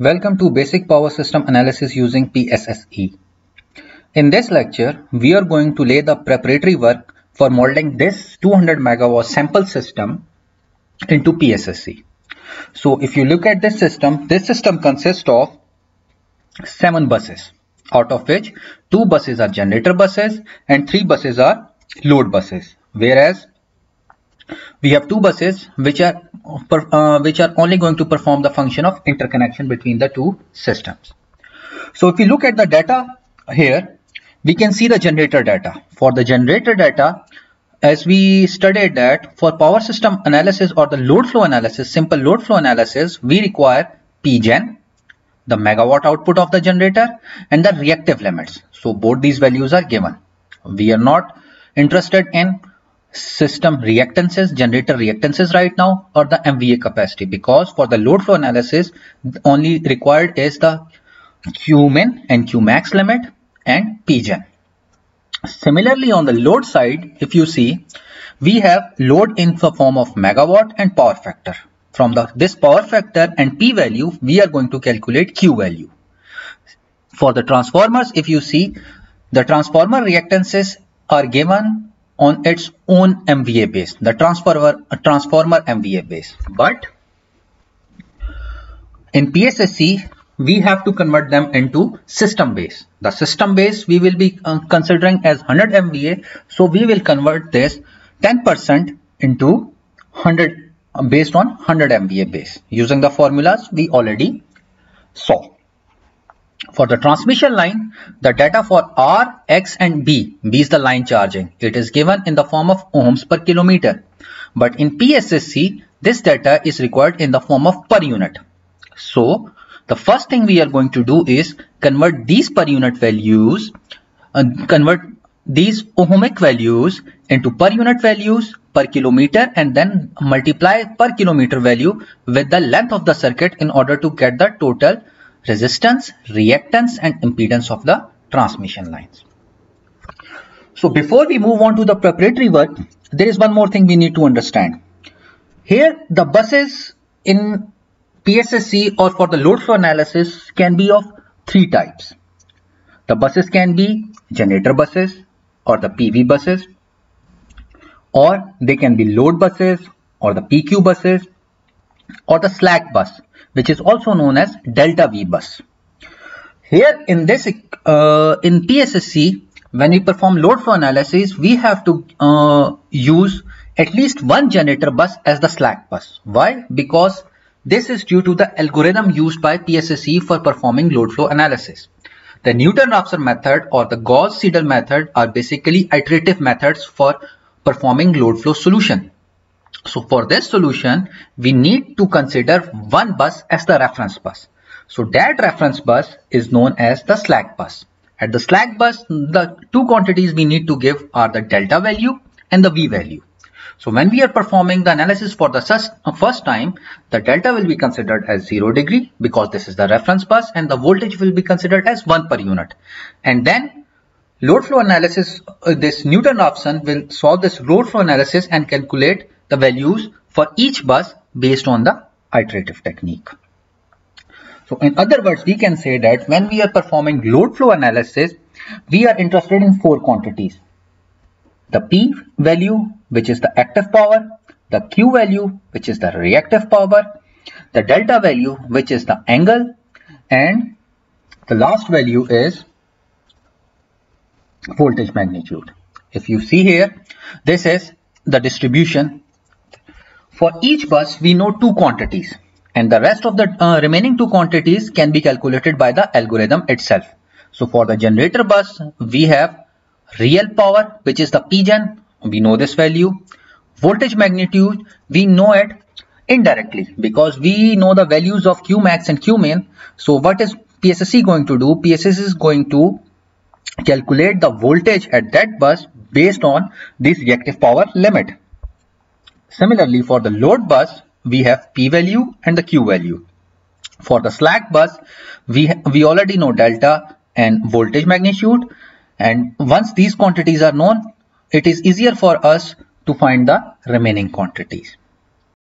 Welcome to Basic Power System Analysis using PSSE. In this lecture, we are going to lay the preparatory work for modeling this 200 megawatt sample system into PSSC. So if you look at this system consists of 7 buses, out of which 2 buses are generator buses and 3 buses are load buses, whereas we have 2 buses which are only going to perform the function of interconnection between the 2 systems. So if you look at the data here, we can see the generator data. For the generator data, as we studied that for power system analysis or the load flow analysis, simple load flow analysis, we require PGEN, the megawatt output of the generator, and the reactive limits. So both these values are given. We are not interested in system reactances, generator reactances right now, or the MVA capacity, because for the load flow analysis only required is the Q min and Q max limit and PGEN. Similarly, on the load side, if you see, we have load in the form of megawatt and power factor. From this power factor and P value, we are going to calculate Q value. For the transformers, if you see, the transformer reactances are given on its own MVA base, the transformer MVA base. But in PSSC, we have to convert them into system base. The system base we will be considering as 100 MVA. So we will convert this 10% into 100 based on 100 MVA base using the formulas we already saw. For the transmission line, the data for R, X and B is the line charging. It is given in the form of ohms per kilometer. But in PSSC, this data is required in the form of per unit. So the first thing we are going to do is convert these per unit values, convert these ohmic values into per unit values per kilometer, and then multiply per kilometer value with the length of the circuit in order to get the total resistance, reactance and impedance of the transmission lines. So before we move on to the preparatory work, there is one more thing we need to understand. Here the buses in PSSC or for the load flow analysis can be of 3 types. The buses can be generator buses or the PV buses, or they can be load buses or the PQ buses, or the slack bus, which is also known as Delta V bus. Here in this in PSSC, when we perform load flow analysis, we have to use at least one generator bus as the slack bus. Why? Because this is due to the algorithm used by PSSC for performing load flow analysis. The Newton-Raphson method or the Gauss-Seidel method are basically iterative methods for performing load flow solution. So for this solution, we need to consider one bus as the reference bus. So that reference bus is known as the slack bus. At the slack bus, the 2 quantities we need to give are the delta value and the V value. So when we are performing the analysis for the first time, the delta will be considered as 0 degree because this is the reference bus, and the voltage will be considered as 1 per unit. And then load flow analysis, this Newton-Raphson will solve this load flow analysis and calculate the values for each bus based on the iterative technique. So in other words, we can say that when we are performing load flow analysis, we are interested in 4 quantities. The P value, which is the active power, the Q value, which is the reactive power, the delta value, which is the angle, and the last value is voltage magnitude. If you see here, this is the distribution. For each bus, we know 2 quantities, and the rest of the remaining 2 quantities can be calculated by the algorithm itself. So for the generator bus, we have real power, which is the PGEN, we know this value. Voltage magnitude, we know it indirectly because we know the values of Q max and Q min. So what is PSSC going to do? PSSC is going to calculate the voltage at that bus based on this reactive power limit. Similarly, for the load bus, we have P value and the Q value. For the slack bus, we already know delta and voltage magnitude. And once these quantities are known, it is easier for us to find the remaining quantities.